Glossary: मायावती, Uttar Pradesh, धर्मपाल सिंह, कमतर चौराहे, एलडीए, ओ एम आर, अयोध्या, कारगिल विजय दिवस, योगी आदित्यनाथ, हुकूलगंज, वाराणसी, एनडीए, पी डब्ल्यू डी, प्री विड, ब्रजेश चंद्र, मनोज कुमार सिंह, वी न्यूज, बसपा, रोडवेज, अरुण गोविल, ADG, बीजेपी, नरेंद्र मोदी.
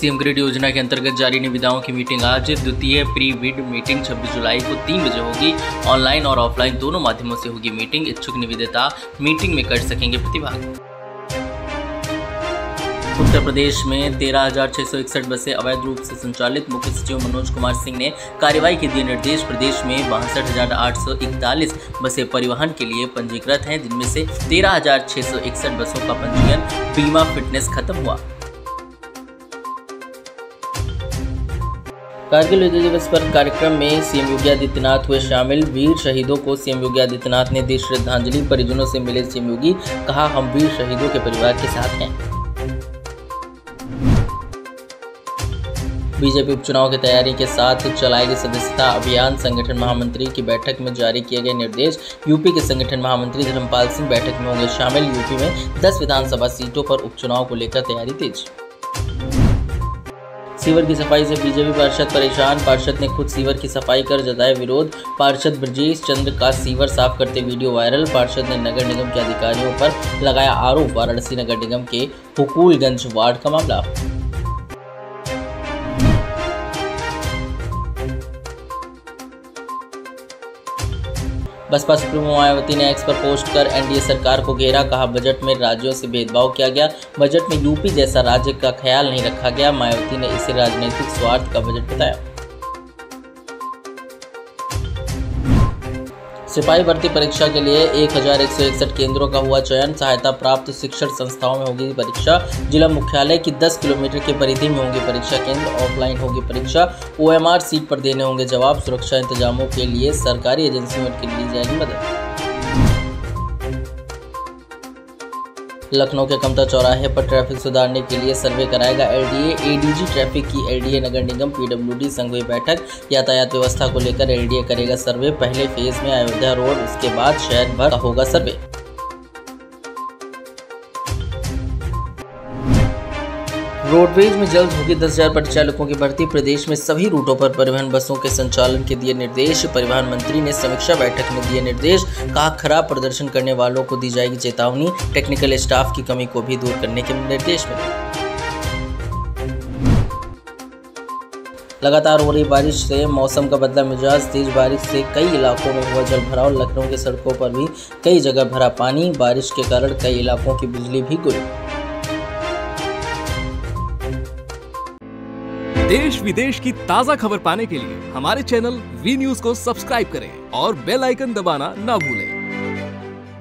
CM grid योजना के अंतर्गत जारी निविदाओं की मीटिंग आज। द्वितीय प्री विड मीटिंग 26 जुलाई को 3 बजे होगी। ऑनलाइन और ऑफलाइन दोनों माध्यमों से होगी मीटिंग। इच्छुक निविदाता मीटिंग में कर सकेंगे प्रतिभाग। उत्तर प्रदेश में 13,661 बसें अवैध रूप से संचालित। मुख्य सचिव मनोज कुमार सिंह ने कार्रवाई के दिए निर्देश। प्रदेश में 62,841 बसें परिवहन के लिए पंजीकृत हैं, जिनमें से 13,661 बसों का पंजीयन बीमा फिटनेस खत्म हुआ। कारगिल विजय दिवस पर कार्यक्रम में सीएम योगी आदित्यनाथ हुए शामिल। वीर शहीदों को सीएम योगी आदित्यनाथ ने दी श्रद्धांजलि। परिजनों से मिले सीएम योगी, कहा हम वीर शहीदों के परिवार के साथ हैं। बीजेपी उपचुनाव की तैयारी के साथ चलाए गए सदस्यता अभियान। संगठन महामंत्री की बैठक में जारी किए गए निर्देश। यूपी के संगठन महामंत्री धर्मपाल सिंह बैठक में होंगे शामिल। यूपी में 10 विधानसभा सीटों पर उपचुनाव को लेकर तैयारी तेज। सीवर की सफाई से बीजेपी पार्षद परेशान। पार्षद ने खुद सीवर की सफाई कर जताया विरोध। पार्षद ब्रजेश चंद्र का सीवर साफ करते वीडियो वायरल। पार्षद ने नगर निगम के अधिकारियों पर लगाया आरोप। वाराणसी नगर निगम के हुकूलगंज वार्ड का मामला। बसपा सुप्रीमो मायावती ने एक्स पर पोस्ट कर एनडीए सरकार को घेरा। कहा बजट में राज्यों से भेदभाव किया गया। बजट में यूपी जैसा राज्य का ख्याल नहीं रखा गया। मायावती ने इसे राजनीतिक स्वार्थ का बजट बताया। सिपाही भर्ती परीक्षा के लिए 1,161 केंद्रों का हुआ चयन। सहायता प्राप्त शिक्षण संस्थाओं में होगी परीक्षा। जिला मुख्यालय की 10 किलोमीटर की परिधि में होंगे परीक्षा केंद्र। ऑफलाइन होगी परीक्षा। OMR सीट पर देने होंगे जवाब। सुरक्षा इंतजामों के लिए सरकारी एजेंसियों की ली जाएगी मदद। लखनऊ के कमतर चौराहे पर ट्रैफिक सुधारने के लिए सर्वे कराएगा एलडीए। ADG ट्रैफिक की एलडीए नगर निगम PWD संग हुई बैठक। यातायात व्यवस्था को लेकर एलडीए करेगा सर्वे। पहले फेज में अयोध्या रोड, उसके बाद शहर भर होगा सर्वे। रोडवेज में जल्द होगी 10,000 परिचालकों की भर्ती। प्रदेश में सभी रूटों पर परिवहन बसों के संचालन के दिए निर्देश। परिवहन मंत्री ने समीक्षा बैठक में दिए निर्देश। कहा खराब प्रदर्शन करने वालों को दी जाएगी चेतावनी। टेक्निकल स्टाफ की कमी को भी दूर करने के निर्देश मिले। लगातार हो रही बारिश से मौसम का बदला मिजाज। तेज बारिश से कई इलाकों में हुआ जलभराव। लखनऊ की सड़कों पर भी कई जगह भरा पानी। बारिश के कारण कई इलाकों की बिजली भी गुल। देश विदेश की ताज़ा खबर पाने के लिए हमारे चैनल वी न्यूज को सब्सक्राइब करें और बेल आइकन दबाना ना भूलें।